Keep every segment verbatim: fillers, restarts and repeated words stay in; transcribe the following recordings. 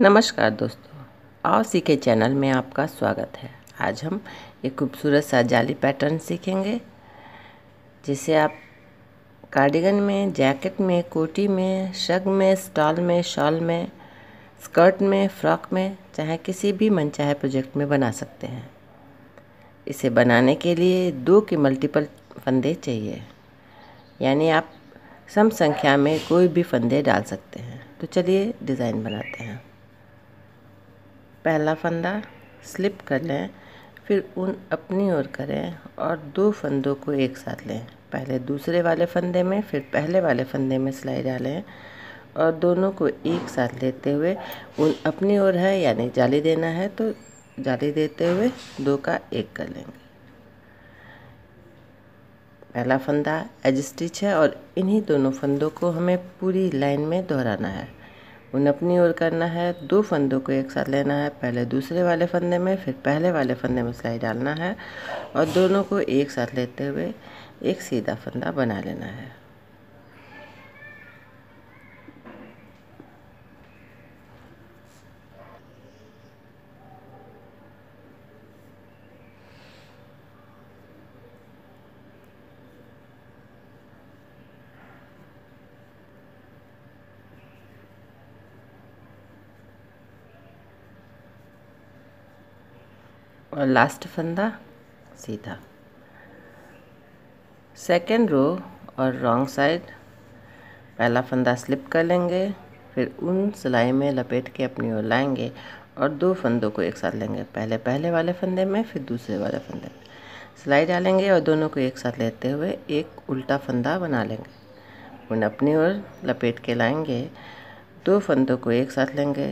नमस्कार दोस्तों, आओ सीखे चैनल में आपका स्वागत है। आज हम एक खूबसूरत सा जाली पैटर्न सीखेंगे जिसे आप कार्डिगन में, जैकेट में, कोटी में, शग में, स्टॉल में, शॉल में, स्कर्ट में, फ्रॉक में, चाहे किसी भी मनचाहे प्रोजेक्ट में बना सकते हैं। इसे बनाने के लिए दो के मल्टीपल फंदे चाहिए, यानी आप सम संख्या में कोई भी फंदे डाल सकते हैं। तो चलिए डिज़ाइन बनाते हैं। पहला फंदा स्लिप कर लें, फिर उन अपनी ओर करें और दो फंदों को एक साथ लें। पहले दूसरे वाले फंदे में, फिर पहले वाले फंदे में सिलाई डालें और दोनों को एक साथ लेते हुए उन अपनी ओर है, यानी जाली देना है, तो जाली देते हुए दो का एक कर लेंगे। पहला फंदा एज स्टिच है और इन्हीं दोनों फंदों को हमें पूरी लाइन में दोहराना है, उन अपनी ओर करना है, दो फंदों को एक साथ लेना है, पहले दूसरे वाले फंदे में, फिर पहले वाले फंदे में सिलाई डालना है और दोनों को एक साथ लेते हुए एक सीधा फंदा बना लेना है। और लास्ट फंदा सीधा। सेकेंड रो और रॉन्ग साइड, पहला फंदा स्लिप कर लेंगे, फिर उन सिलाई में लपेट के अपनी ओर लाएंगे और दो फंदों को एक साथ लेंगे, पहले पहले वाले फंदे में, फिर दूसरे वाले फंदे में सिलाई डालेंगे और दोनों को एक साथ लेते हुए एक उल्टा फंदा बना लेंगे। उन अपनी ओर लपेट के लाएंगे, दो फंदों को एक साथ लेंगे,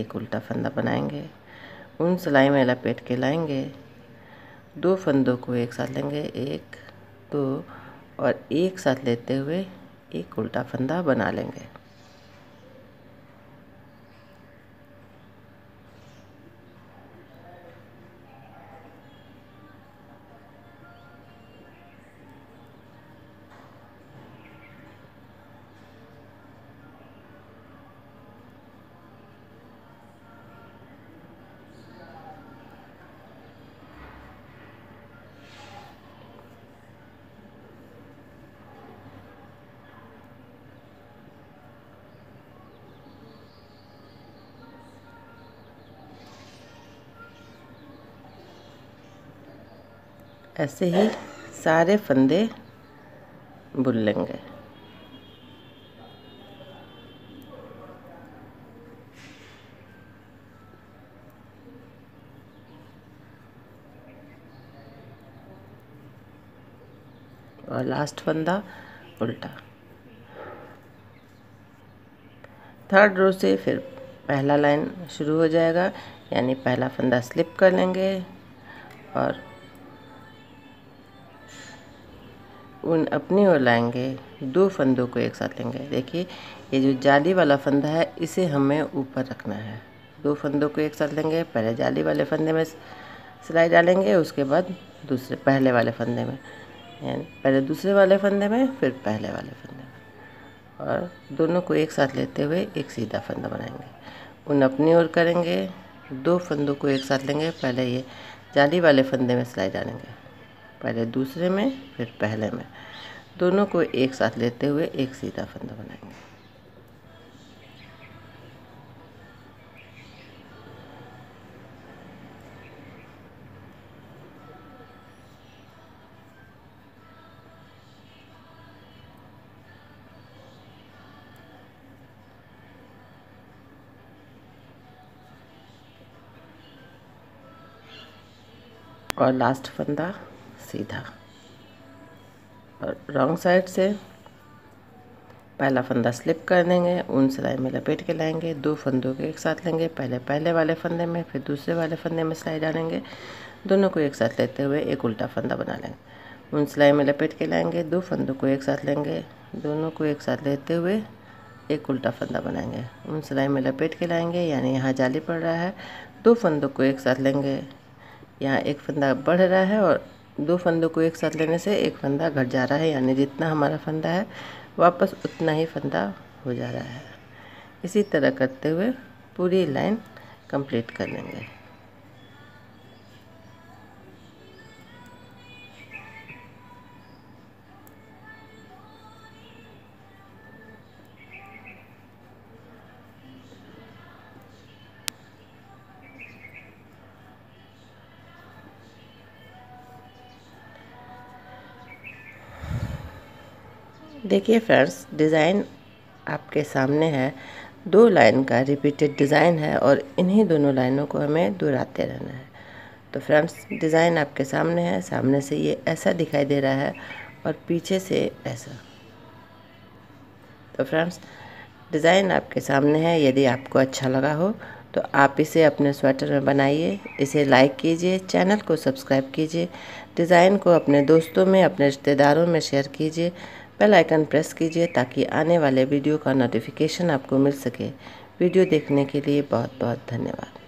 एक उल्टा फंदा बनाएंगे, उन सिलाई में लपेट के लाएंगे, दो फंदों को एक साथ लेंगे, एक, दो और एक साथ लेते हुए एक उल्टा फंदा बना लेंगे। ऐसे ही सारे फंदे बुन लेंगे। और लास्ट फंदा उल्टा। थर्ड रो से फिर पहला लाइन शुरू हो जाएगा, यानी पहला फंदा स्लिप कर लेंगे और उन अपनी ओर लाएंगे, दो फंदों को एक साथ लेंगे। देखिए ये जो जाली वाला फंदा है इसे हमें ऊपर रखना है। दो फंदों को एक साथ लेंगे, पहले जाली वाले फंदे में सिलाई डालेंगे, उसके बाद दूसरे पहले वाले फंदे में, यानी पहले दूसरे वाले फंदे में, फिर पहले वाले फंदे में और दोनों को एक साथ लेते हुए एक सीधा फंदा बनाएंगे। उन अपनी ओर करेंगे, दो फंदों को एक साथ लेंगे, पहले ये जाली वाले फंदे में सिलाई डालेंगे, पहले दूसरे में, फिर पहले में, दोनों को एक साथ लेते हुए एक सीधा फंदा बनाएंगे। और लास्ट फंदा सीधा। और रॉन्ग साइड से पहला फंदा स्लिप कर देंगे, उन सिलाई में लपेट के लाएंगे, दो फंदों को एक साथ लेंगे, पहले पहले वाले फंदे में, फिर दूसरे वाले फंदे में सिलाई डालेंगे, दोनों को एक साथ लेते हुए एक उल्टा फंदा बना लेंगे। उन सिलाई में लपेट के लाएंगे, दो फंदों को एक साथ लेंगे, दोनों को एक साथ लेते हुए एक उल्टा फंदा बनाएंगे। उन सिलाई में लपेट के लाएंगे, यानी यहाँ जाली पड़ रहा है, दो फंदों को एक साथ लेंगे, यहाँ एक फंदा बढ़ रहा है और दो फंदों को एक साथ लेने से एक फंदा घट जा रहा है, यानी जितना हमारा फंदा है वापस उतना ही फंदा हो जा रहा है। इसी तरह करते हुए पूरी लाइन कंप्लीट कर लेंगे। देखिए फ्रेंड्स, डिज़ाइन आपके सामने है, दो लाइन का रिपीटेड डिज़ाइन है और इन्हीं दोनों लाइनों को हमें दोहराते रहना है। तो फ्रेंड्स, डिज़ाइन आपके सामने है, सामने से ये ऐसा दिखाई दे रहा है और पीछे से ऐसा। तो फ्रेंड्स, डिज़ाइन आपके सामने है, यदि आपको अच्छा लगा हो तो आप इसे अपने स्वेटर में बनाइए, इसे लाइक कीजिए, चैनल को सब्सक्राइब कीजिए, डिज़ाइन को अपने दोस्तों में, अपने रिश्तेदारों में शेयर कीजिए, बेल आइकन प्रेस कीजिए ताकि आने वाले वीडियो का नोटिफिकेशन आपको मिल सके। वीडियो देखने के लिए बहुत बहुत धन्यवाद।